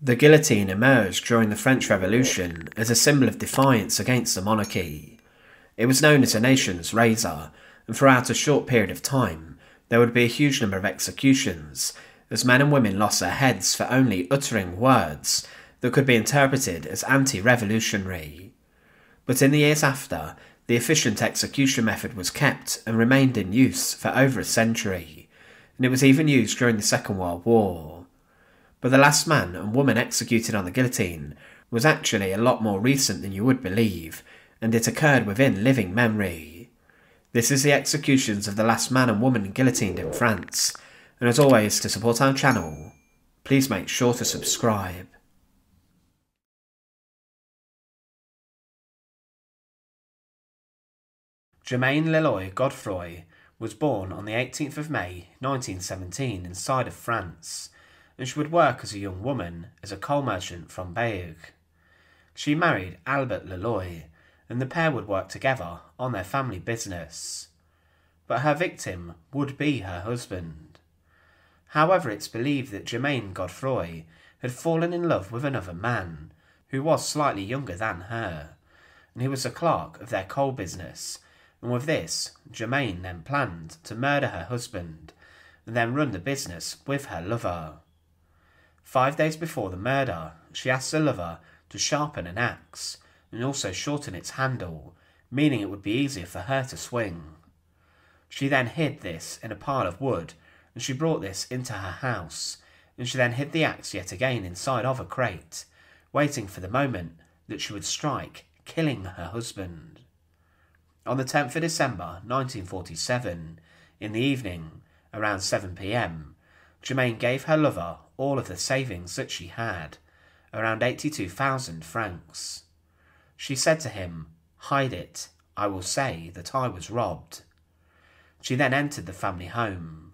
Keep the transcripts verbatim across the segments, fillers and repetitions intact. The guillotine emerged during the French Revolution as a symbol of defiance against the monarchy. It was known as a nation's razor, and throughout a short period of time, there would be a huge number of executions, as men and women lost their heads for only uttering words that could be interpreted as anti-revolutionary. But in the years after, the efficient execution method was kept and remained in use for over a century, and it was even used during the Second World War. But the last man and woman executed on the guillotine was actually a lot more recent than you would believe, and it occurred within living memory. This is the executions of the last man and woman guillotined in France, and as always, to support our channel, please make sure to subscribe. Germaine Leloy-Godefroy was born on the eighteenth of May nineteen seventeen inside of France, and she would work as a young woman as a coal merchant from Bayeux. She married Albert Leloy, and the pair would work together on their family business. But her victim would be her husband. However, it's believed that Germaine Godefroy had fallen in love with another man, who was slightly younger than her, and he was the clerk of their coal business. And with this, Germaine then planned to murder her husband, and then run the business with her lover. Five days before the murder, she asked her lover to sharpen an axe, and also shorten its handle, meaning it would be easier for her to swing. She then hid this in a pile of wood, and she brought this into her house, and she then hid the axe yet again inside of a crate, waiting for the moment that she would strike, killing her husband. On the tenth of December nineteen forty-seven, in the evening, around seven p m, Germaine gave her lover all of the savings that she had, around eighty-two thousand francs. She said to him, "Hide it, I will say that I was robbed." She then entered the family home.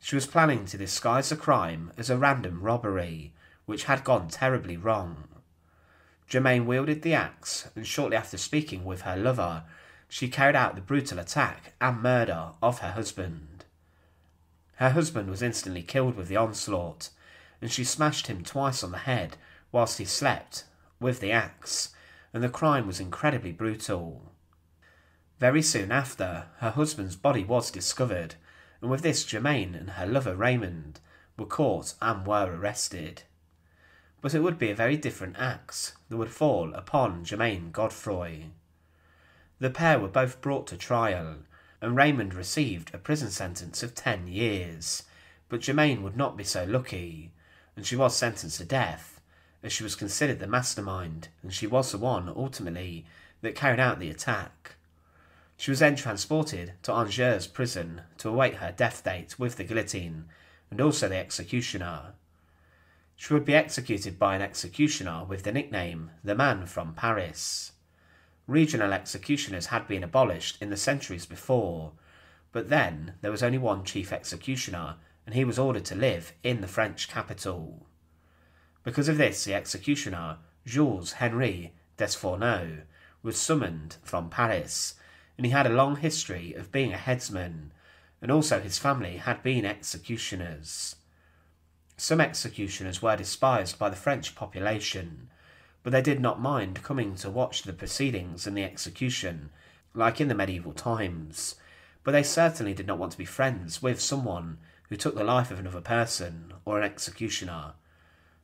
She was planning to disguise the crime as a random robbery, which had gone terribly wrong. Germaine wielded the axe, and shortly after speaking with her lover, she carried out the brutal attack and murder of her husband. Her husband was instantly killed with the onslaught, and she smashed him twice on the head whilst he slept with the axe, and the crime was incredibly brutal. Very soon after, her husband's body was discovered, and with this Germaine and her lover Raymond were caught and were arrested. But it would be a very different axe that would fall upon Germaine Godefroy. The pair were both brought to trial, and Raymond received a prison sentence of ten years, but Germaine would not be so lucky, and she was sentenced to death, as she was considered the mastermind, and she was the one, ultimately, that carried out the attack. She was then transported to Angers prison to await her death date with the guillotine, and also the executioner. She would be executed by an executioner with the nickname, "The Man from Paris." Regional executioners had been abolished in the centuries before, but then there was only one chief executioner, and he was ordered to live in the French capital. Because of this, the executioner, Jules-Henri Desfourneaux, was summoned from Paris, and he had a long history of being a headsman, and also his family had been executioners. Some executioners were despised by the French population, but they did not mind coming to watch the proceedings and the execution, like in the medieval times, but they certainly did not want to be friends with someone who took the life of another person or an executioner.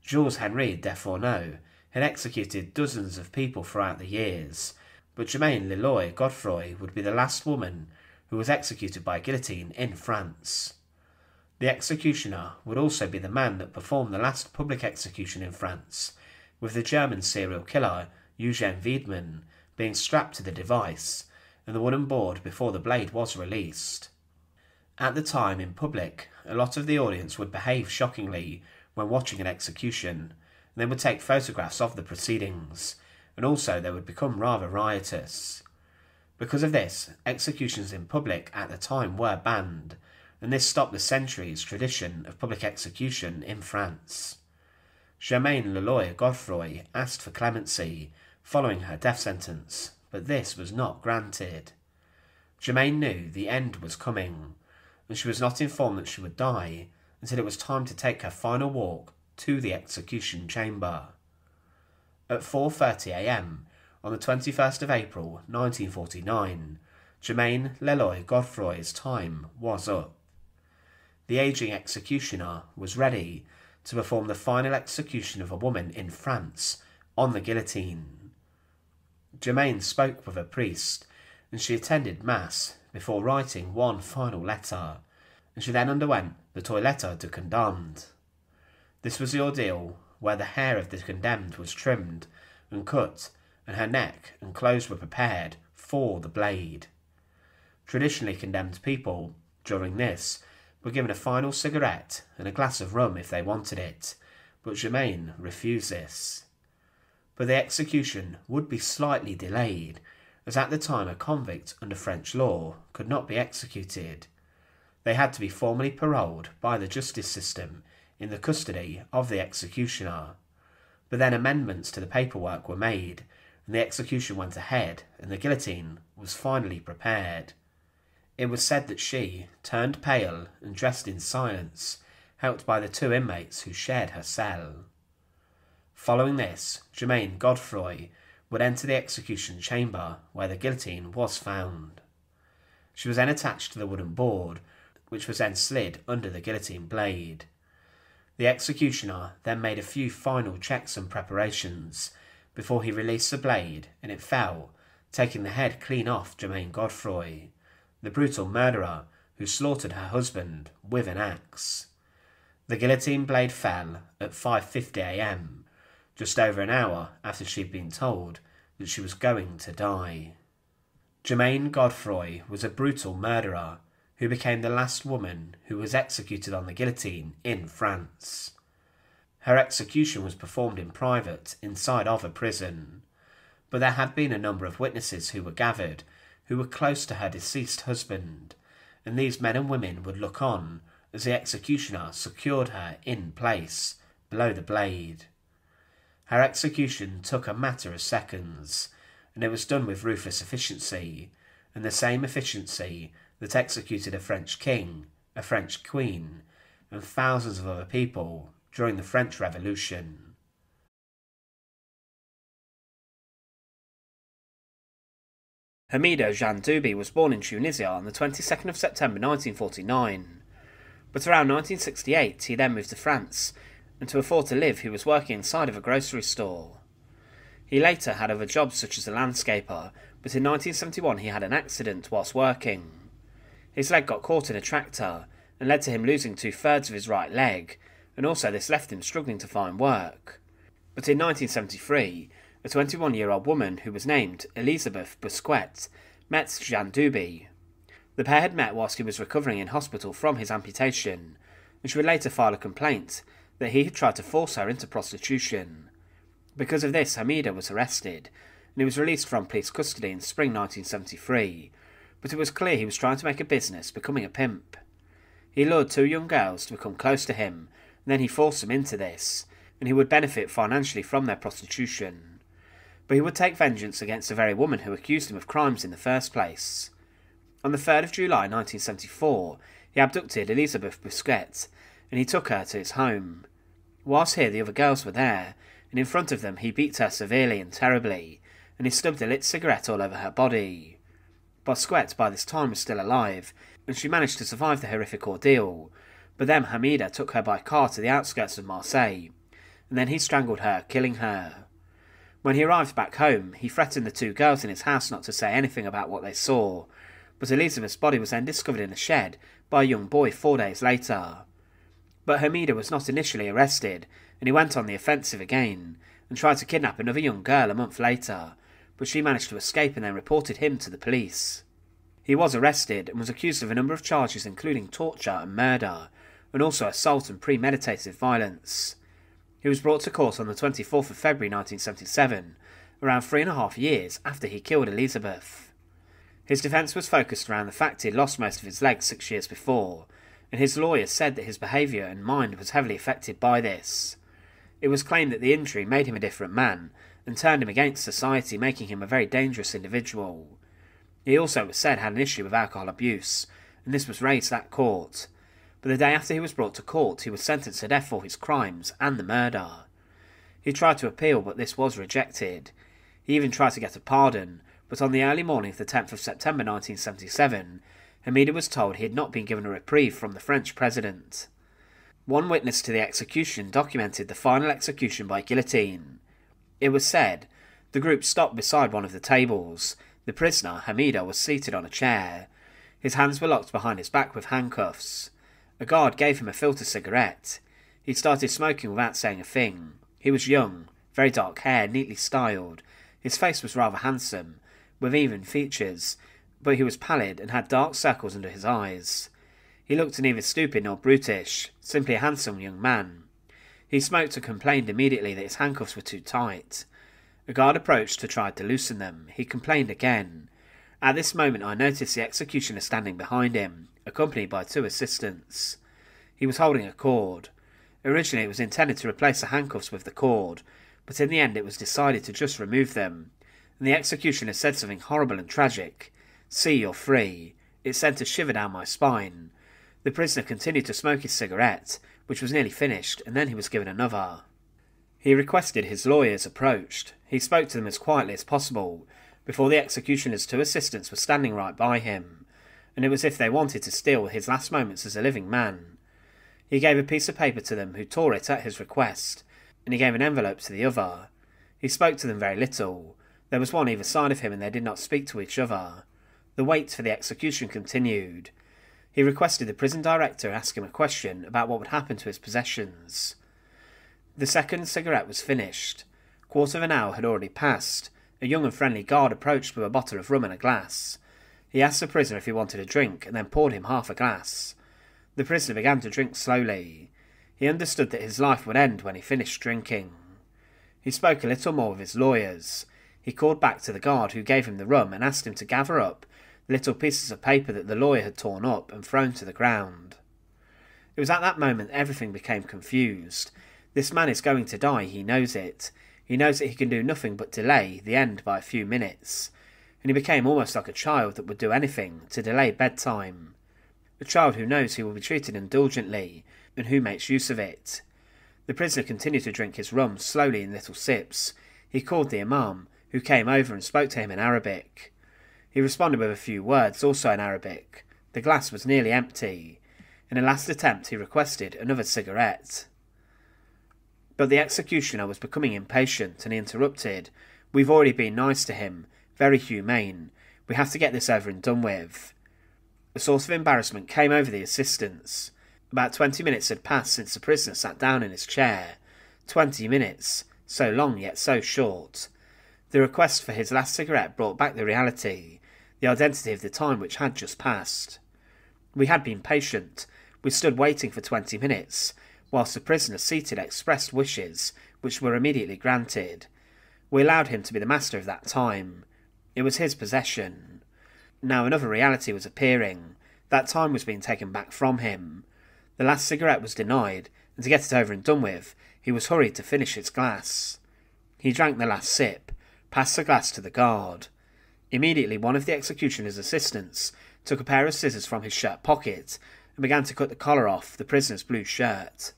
Jules-Henri Desfourneaux had executed dozens of people throughout the years, but Germaine Leloy-Godefroy would be the last woman who was executed by guillotine in France. The executioner would also be the man that performed the last public execution in France, with the German serial killer Eugen Weidmann being strapped to the device and the wooden board before the blade was released. At the time in public, a lot of the audience would behave shockingly when watching an execution, and they would take photographs of the proceedings, and also they would become rather riotous. Because of this, executions in public at the time were banned, and this stopped the centuries tradition of public execution in France. Germaine Leloy-Godefroy asked for clemency following her death sentence, but this was not granted. Germaine knew the end was coming, and she was not informed that she would die until it was time to take her final walk to the execution chamber. At four thirty a m on the twenty-first of April nineteen forty-nine, Germaine Leloy-Godefroy's time was up. The aging executioner was ready to perform the final execution of a woman in France on the guillotine. Germaine spoke with a priest, and she attended Mass before writing one final letter, and she then underwent the toilette du condamned. This was the ordeal where the hair of the condemned was trimmed and cut, and her neck and clothes were prepared for the blade. Traditionally condemned people, during this, were given a final cigarette and a glass of rum if they wanted it, but Germaine refused this. But the execution would be slightly delayed, as at the time a convict under French law could not be executed. They had to be formally paroled by the justice system in the custody of the executioner. But then amendments to the paperwork were made, and the execution went ahead, and the guillotine was finally prepared. It was said that she turned pale and dressed in silence, helped by the two inmates who shared her cell. Following this, Germaine Godefroy would enter the execution chamber where the guillotine was found. She was then attached to the wooden board, which was then slid under the guillotine blade. The executioner then made a few final checks and preparations before he released the blade, and it fell, taking the head clean off Germaine Godefroy, the brutal murderer who slaughtered her husband with an axe. The guillotine blade fell at five fifty a m, just over an hour after she'd been told that she was going to die. Germaine Godefroy was a brutal murderer who became the last woman who was executed on the guillotine in France. Her execution was performed in private inside of a prison, but there had been a number of witnesses who were gathered who were close to her deceased husband, and these men and women would look on as the executioner secured her in place below the blade. Her execution took a matter of seconds, and it was done with ruthless efficiency, and the same efficiency that executed a French king, a French queen, and thousands of other people during the French Revolution. Hamida Djandoubi was born in Tunisia on the twenty-second of September nineteen forty-nine, but around nineteen sixty-eight he then moved to France, and to afford to live he was working inside of a grocery store. He later had other jobs such as a landscaper, but in nineteen seventy-one he had an accident whilst working. His leg got caught in a tractor and led to him losing two-thirds of his right leg, and also this left him struggling to find work. But in nineteen seventy-three, a twenty-one-year-old woman who was named Élisabeth Bousquet met Djandoubi. The pair had met whilst he was recovering in hospital from his amputation, and she would later file a complaint that he had tried to force her into prostitution. Because of this, Hamida was arrested, and he was released from police custody in spring nineteen seventy-three, but it was clear he was trying to make a business becoming a pimp. He lured two young girls to become close to him, and then he forced them into this, and he would benefit financially from their prostitution. But he would take vengeance against the very woman who accused him of crimes in the first place. On the third of July nineteen seventy-four, he abducted Élisabeth Bousquet, and he took her to his home. Whilst here, the other girls were there, and in front of them he beat her severely and terribly, and he stubbed a lit cigarette all over her body. Bousquet by this time was still alive, and she managed to survive the horrific ordeal, but then Hamida took her by car to the outskirts of Marseille, and then he strangled her, killing her. When he arrived back home, he threatened the two girls in his house not to say anything about what they saw, but Elizabeth's body was then discovered in a shed by a young boy four days later. But Hamida was not initially arrested, and he went on the offensive again, and tried to kidnap another young girl a month later, but she managed to escape and then reported him to the police. He was arrested and was accused of a number of charges including torture and murder, and also assault and premeditated violence. He was brought to court on the twenty-fourth of February nineteen seventy-seven, around three and a half years after he killed Elizabeth. His defence was focused around the fact he had lost most of his legs six years before, and his lawyer said that his behaviour and mind was heavily affected by this. It was claimed that the injury made him a different man, and turned him against society, making him a very dangerous individual. He also, it was said, had an issue with alcohol abuse, and this was raised at court. but the day after he was brought to court, he was sentenced to death for his crimes and the murder. He tried to appeal, but this was rejected. He even tried to get a pardon, but on the early morning of the tenth of September nineteen seventy-seven, Hamida was told he had not been given a reprieve from the French president. One witness to the execution documented the final execution by guillotine. It was said, the group stopped beside one of the tables. The prisoner, Hamida, was seated on a chair. His hands were locked behind his back with handcuffs. A guard gave him a filter cigarette. He started smoking without saying a thing. He was young, very dark hair, neatly styled. His face was rather handsome, with even features, but he was pallid and had dark circles under his eyes. He looked neither stupid nor brutish, simply a handsome young man. He smoked and complained immediately that his handcuffs were too tight. A guard approached to try to loosen them. He complained again. At this moment I noticed the executioner standing behind him, accompanied by two assistants. He was holding a cord. Originally it was intended to replace the handcuffs with the cord, but in the end it was decided to just remove them, and the executioner said something horrible and tragic. "See, you're free." It sent a shiver down my spine. The prisoner continued to smoke his cigarette, which was nearly finished, and then he was given another. He requested his lawyers approached. He spoke to them as quietly as possible. Before the executioner's two assistants were standing right by him, and it was as if they wanted to steal his last moments as a living man. He gave a piece of paper to them, who tore it at his request, and he gave an envelope to the other. He spoke to them very little. There was one either side of him, and they did not speak to each other. The wait for the execution continued. He requested the prison director ask him a question about what would happen to his possessions. The second cigarette was finished. A quarter of an hour had already passed. A young and friendly guard approached with a bottle of rum and a glass. He asked the prisoner if he wanted a drink, and then poured him half a glass. The prisoner began to drink slowly. He understood that his life would end when he finished drinking. He spoke a little more with his lawyers. He called back to the guard who gave him the rum and asked him to gather up the little pieces of paper that the lawyer had torn up and thrown to the ground. It was at that moment that everything became confused. This man is going to die, he knows it. He knows that he can do nothing but delay the end by a few minutes, and he became almost like a child that would do anything to delay bedtime. A child who knows he will be treated indulgently, and who makes use of it. The prisoner continued to drink his rum slowly in little sips. He called the Imam, who came over and spoke to him in Arabic. He responded with a few words, also in Arabic. The glass was nearly empty. In a last attempt he requested another cigarette. But the executioner was becoming impatient, and he interrupted. "We've already been nice to him, very humane. We have to get this over and done with." A sort of embarrassment came over the assistants. About twenty minutes had passed since the prisoner sat down in his chair. Twenty minutes, so long yet so short. The request for his last cigarette brought back the reality, the identity of the time which had just passed. We had been patient. We stood waiting for twenty minutes, whilst the prisoner seated expressed wishes, which were immediately granted. We allowed him to be the master of that time. It was his possession. Now another reality was appearing. That time was being taken back from him. The last cigarette was denied, and to get it over and done with, he was hurried to finish his glass. He drank the last sip, passed the glass to the guard. Immediately one of the executioner's assistants took a pair of scissors from his shirt pocket and began to cut the collar off the prisoner's blue shirt.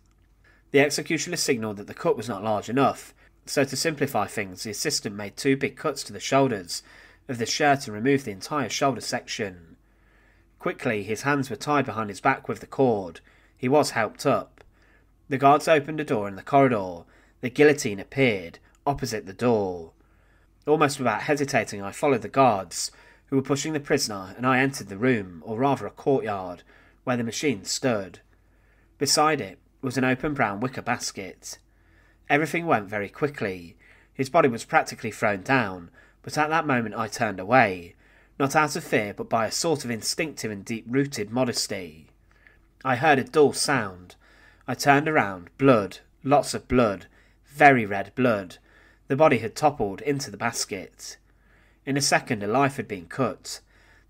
The executioner signalled that the cut was not large enough, so to simplify things, the assistant made two big cuts to the shoulders of the shirt and removed the entire shoulder section. Quickly, his hands were tied behind his back with the cord. He was helped up. The guards opened a door in the corridor. The guillotine appeared, opposite the door. Almost without hesitating, I followed the guards, who were pushing the prisoner, and I entered the room, or rather a courtyard, where the machine stood. Beside it was an open brown wicker basket. Everything went very quickly. His body was practically thrown down, but at that moment I turned away, not out of fear but by a sort of instinctive and deep-rooted modesty. I heard a dull sound. I turned around. Blood, lots of blood, very red blood. The body had toppled into the basket. In a second a life had been cut.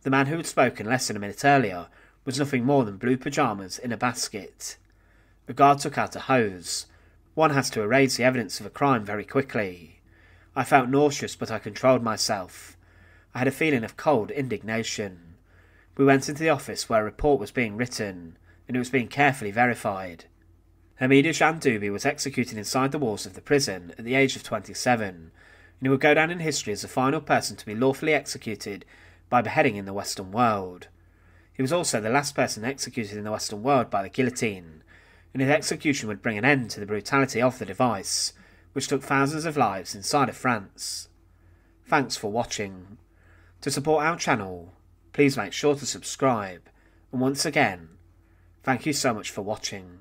The man who had spoken less than a minute earlier was nothing more than blue pyjamas in a basket. A guard took out a hose. One has to erase the evidence of a crime very quickly. I felt nauseous, but I controlled myself. I had a feeling of cold indignation. We went into the office where a report was being written. and it was being carefully verified. Hamida Djandoubi was executed inside the walls of the prison at the age of twenty-seven, and he would go down in history as the final person to be lawfully executed by beheading in the Western world. He was also the last person executed in the Western world by the guillotine, and his execution would bring an end to the brutality of the device, which took thousands of lives inside of France. Thanks for watching. To support our channel, please make sure to subscribe, and once again, thank you so much for watching.